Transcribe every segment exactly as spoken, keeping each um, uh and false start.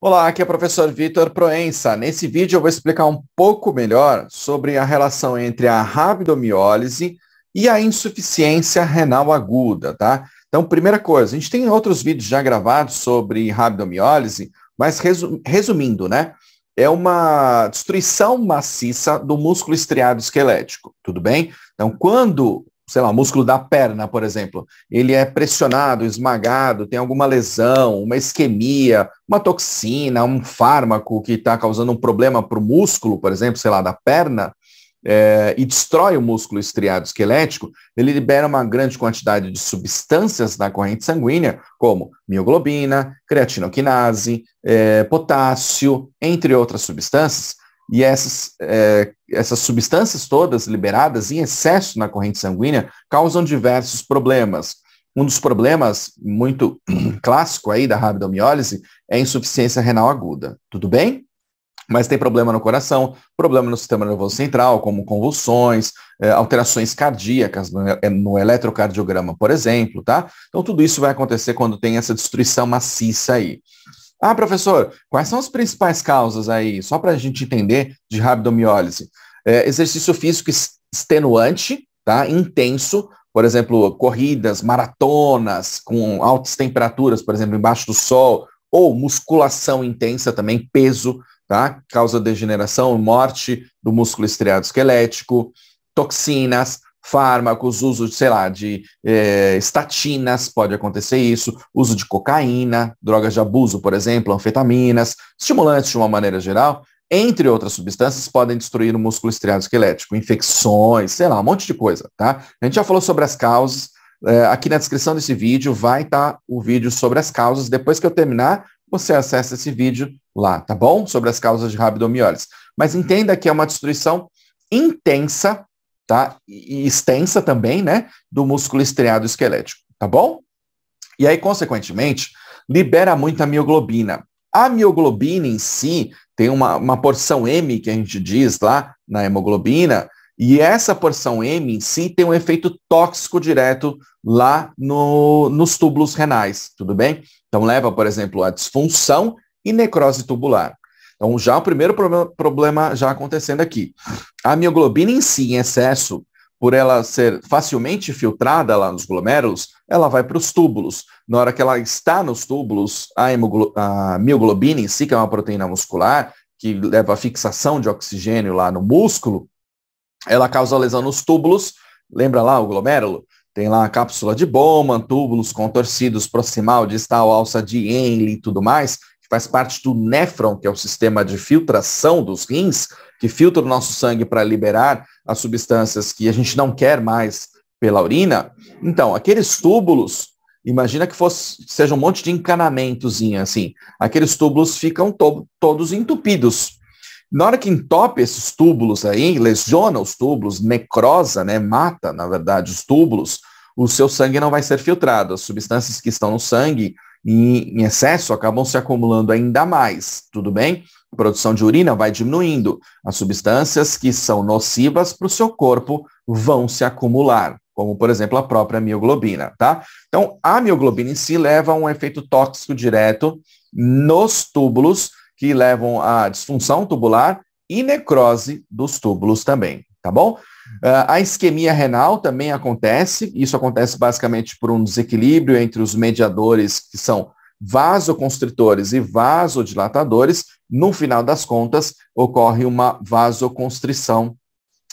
Olá, aqui é o professor Victor Proença. Nesse vídeo eu vou explicar um pouco melhor sobre a relação entre a rabdomiólise e a insuficiência renal aguda, tá? Então, primeira coisa, a gente tem outros vídeos já gravados sobre rabdomiólise, mas resu resumindo, né? É uma destruição maciça do músculo estriado esquelético, tudo bem? Então, quando, sei lá, o músculo da perna, por exemplo, ele é pressionado, esmagado, tem alguma lesão, uma isquemia, uma toxina, um fármaco que está causando um problema para o músculo, por exemplo, sei lá, da perna, é, e destrói o músculo estriado esquelético, ele libera uma grande quantidade de substâncias na corrente sanguínea, como mioglobina, creatinoquinase, é, potássio, entre outras substâncias, e essas, é, essas substâncias todas liberadas em excesso na corrente sanguínea causam diversos problemas. Um dos problemas muito clássico aí da rabdomiólise é a insuficiência renal aguda, tudo bem? Mas tem problema no coração, problema no sistema nervoso central, como convulsões, é, alterações cardíacas no, no eletrocardiograma, por exemplo, tá? Então tudo isso vai acontecer quando tem essa destruição maciça aí. Ah, professor, quais são as principais causas aí, só para a gente entender, de rabdomiólise? É, exercício físico extenuante, tá? Intenso, por exemplo, corridas, maratonas, com altas temperaturas, por exemplo, embaixo do sol, ou musculação intensa também, peso, tá? Causa degeneração e morte do músculo estriado esquelético, toxinas, fármacos, uso, sei lá, de eh, estatinas, pode acontecer isso, uso de cocaína, drogas de abuso, por exemplo, anfetaminas, estimulantes de uma maneira geral, entre outras substâncias, podem destruir o músculo estriado esquelético, infecções, sei lá, um monte de coisa, tá? A gente já falou sobre as causas, eh, aqui na descrição desse vídeo vai estar tá o vídeo sobre as causas, depois que eu terminar, você acessa esse vídeo lá, tá bom? Sobre as causas de rabdomiólise. Mas entenda que é uma destruição intensa, tá? E extensa também, né? Do músculo estriado esquelético, tá bom? E aí, consequentemente, libera muita mioglobina. A mioglobina em si tem uma, uma porção M que a gente diz lá na hemoglobina, e essa porção M em si tem um efeito tóxico direto lá no, nos túbulos renais, tudo bem? Então leva, por exemplo, a disfunção e necrose tubular. Então já o primeiro problema, problema já acontecendo aqui. A mioglobina em si, em excesso, por ela ser facilmente filtrada lá nos glomérulos, ela vai para os túbulos. Na hora que ela está nos túbulos, a, hemoglo, a mioglobina em si, que é uma proteína muscular, que leva a fixação de oxigênio lá no músculo, ela causa lesão nos túbulos, lembra lá o glomérulo? Tem lá a cápsula de Bowman, túbulos contorcidos proximal, distal, alça de Henle e tudo mais, que faz parte do néfron, que é o sistema de filtração dos rins, que filtra o nosso sangue para liberar as substâncias que a gente não quer mais pela urina. Então, aqueles túbulos, imagina que fosse, seja um monte de encanamentozinho assim, aqueles túbulos ficam to- todos entupidos. Na hora que entope esses túbulos aí, lesiona os túbulos, necrosa, né, mata, na verdade, os túbulos, o seu sangue não vai ser filtrado. As substâncias que estão no sangue em, em excesso acabam se acumulando ainda mais, tudo bem? A produção de urina vai diminuindo. As substâncias que são nocivas para o seu corpo vão se acumular, como, por exemplo, a própria mioglobina, tá? Então, a mioglobina em si leva um efeito tóxico direto nos túbulos, que levam à disfunção tubular e necrose dos túbulos também, tá bom? A isquemia renal também acontece, isso acontece basicamente por um desequilíbrio entre os mediadores que são vasoconstritores e vasodilatadores, no final das contas ocorre uma vasoconstrição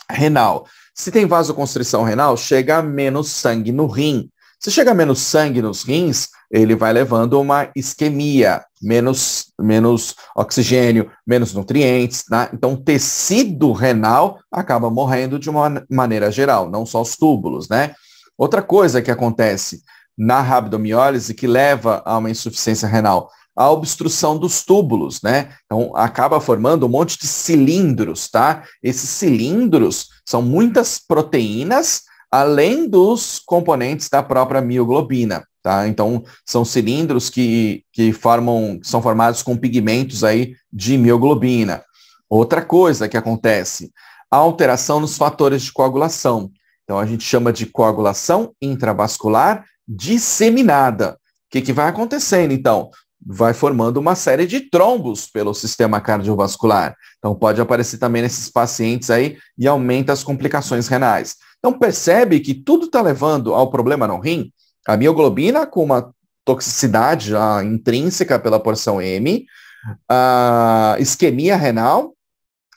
renal. Se tem vasoconstrição renal, chega menos sangue no rim. Se chega menos sangue nos rins, ele vai levando uma isquemia, menos, menos oxigênio, menos nutrientes, né? Então o tecido renal acaba morrendo de uma maneira geral, não só os túbulos, né? Outra coisa que acontece na rabdomiólise que leva a uma insuficiência renal, a obstrução dos túbulos, né? Então acaba formando um monte de cilindros, tá? Esses cilindros são muitas proteínas, além dos componentes da própria mioglobina, tá? Então, são cilindros que, que formam, são formados com pigmentos aí de mioglobina. Outra coisa que acontece, a alteração nos fatores de coagulação. Então, a gente chama de coagulação intravascular disseminada. O que, que vai acontecendo, então? vai formando uma série de trombos pelo sistema cardiovascular. Então, pode aparecer também nesses pacientes aí e aumenta as complicações renais. Então, percebe que tudo está levando ao problema no rim. A mioglobina com uma toxicidade já intrínseca pela porção M, a isquemia renal,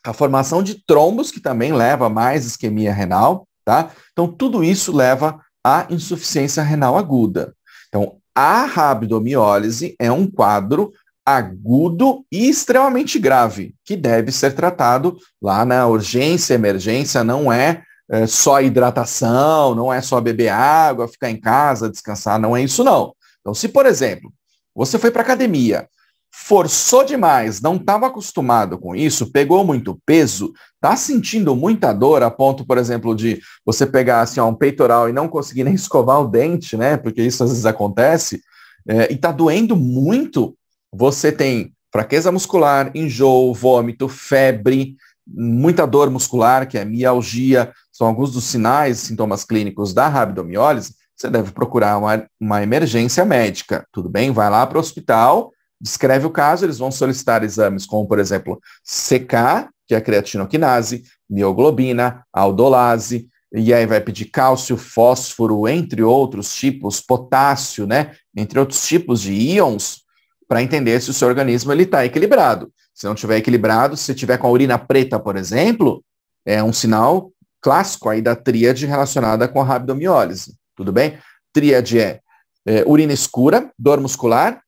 a formação de trombos, que também leva a mais isquemia renal, tá? Então, tudo isso leva à insuficiência renal aguda. Então, a rabdomiólise é um quadro agudo e extremamente grave, que deve ser tratado lá na urgência, emergência, não é, é só hidratação, não é só beber água, ficar em casa, descansar, não é isso não. Então, se, por exemplo, você foi para academia, forçou demais, não estava acostumado com isso, pegou muito peso, está sentindo muita dor a ponto, por exemplo, de você pegar assim, ó, um peitoral e não conseguir nem escovar o dente, né? Porque isso às vezes acontece, é, e está doendo muito, você tem fraqueza muscular, enjoo, vômito, febre, muita dor muscular, que é mialgia, são alguns dos sinais, sintomas clínicos da rabdomiólise, você deve procurar uma, uma emergência médica, tudo bem? Vai lá para o hospital, descreve o caso, eles vão solicitar exames como, por exemplo, C K, que é a creatinoquinase, mioglobina, aldolase, e aí vai pedir cálcio, fósforo, entre outros tipos, potássio, né? Entre outros tipos de íons, para entender se o seu organismo está equilibrado. Se não estiver equilibrado, se tiver com a urina preta, por exemplo, é um sinal clássico aí da tríade relacionada com a rabdomiólise, tudo bem? Tríade é, é urina escura, dor muscular,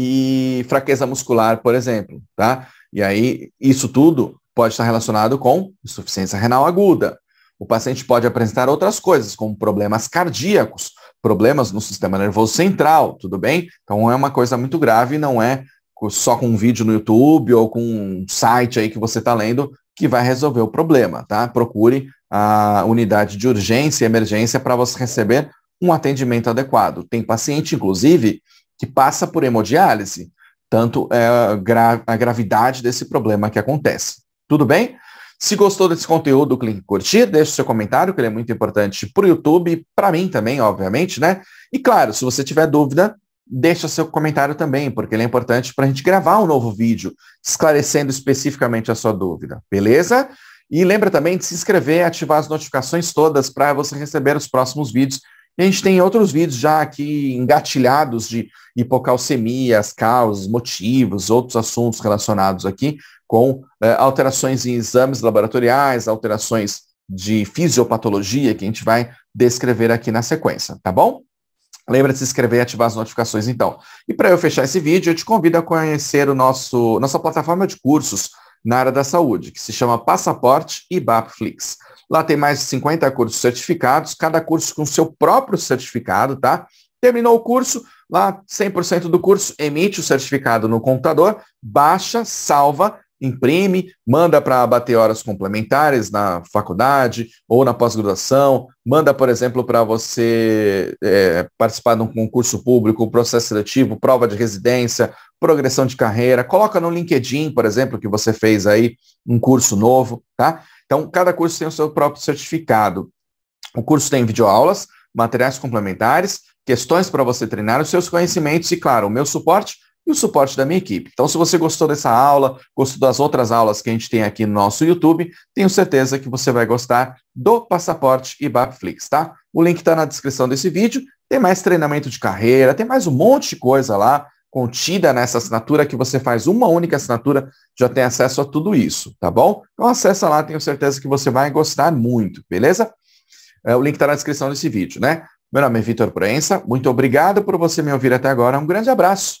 e fraqueza muscular, por exemplo, tá? E aí, isso tudo pode estar relacionado com insuficiência renal aguda. O paciente pode apresentar outras coisas, como problemas cardíacos, problemas no sistema nervoso central, tudo bem? Então, é uma coisa muito grave, não é só com um vídeo no YouTube ou com um site aí que você está lendo que vai resolver o problema, tá? Procure a unidade de urgência e emergência para você receber um atendimento adequado. Tem paciente, inclusive, que passa por hemodiálise, tanto é a, gra a gravidade desse problema que acontece. Tudo bem? Se gostou desse conteúdo, clique em curtir, deixe seu comentário, que ele é muito importante para o YouTube e para mim também, obviamente, né? E claro, se você tiver dúvida, deixa seu comentário também, porque ele é importante para a gente gravar um novo vídeo, esclarecendo especificamente a sua dúvida, beleza? E lembra também de se inscrever e ativar as notificações todas para você receber os próximos vídeos. E a gente tem outros vídeos já aqui engatilhados de hipocalcemia, as causas, motivos, outros assuntos relacionados aqui com eh, alterações em exames laboratoriais, alterações de fisiopatologia que a gente vai descrever aqui na sequência, tá bom? Lembra de se inscrever e ativar as notificações então. E para eu fechar esse vídeo, eu te convido a conhecer o nosso, nossa plataforma de cursos na área da saúde, que se chama Passaporte IBAPFlix. Lá tem mais de cinquenta cursos certificados, cada curso com seu próprio certificado, tá? Terminou o curso, lá cem por cento do curso, emite o certificado no computador, baixa, salva, imprime, manda para bater horas complementares na faculdade ou na pós-graduação, manda, por exemplo, para você é, participar de um concurso público, processo seletivo, prova de residência, progressão de carreira, coloca no LinkedIn, por exemplo, que você fez aí um curso novo, tá? Então, cada curso tem o seu próprio certificado. O curso tem videoaulas, materiais complementares, questões para você treinar os seus conhecimentos e, claro, o meu suporte e o suporte da minha equipe. Então, se você gostou dessa aula, gostou das outras aulas que a gente tem aqui no nosso YouTube, tenho certeza que você vai gostar do Passaporte IBAPFlix, tá? O link está na descrição desse vídeo. Tem mais treinamento de carreira, tem mais um monte de coisa lá contida nessa assinatura, que você faz uma única assinatura, já tem acesso a tudo isso, tá bom? Então acessa lá, tenho certeza que você vai gostar muito, beleza? É, o link está na descrição desse vídeo, né? Meu nome é Victor Proença, muito obrigado por você me ouvir até agora, um grande abraço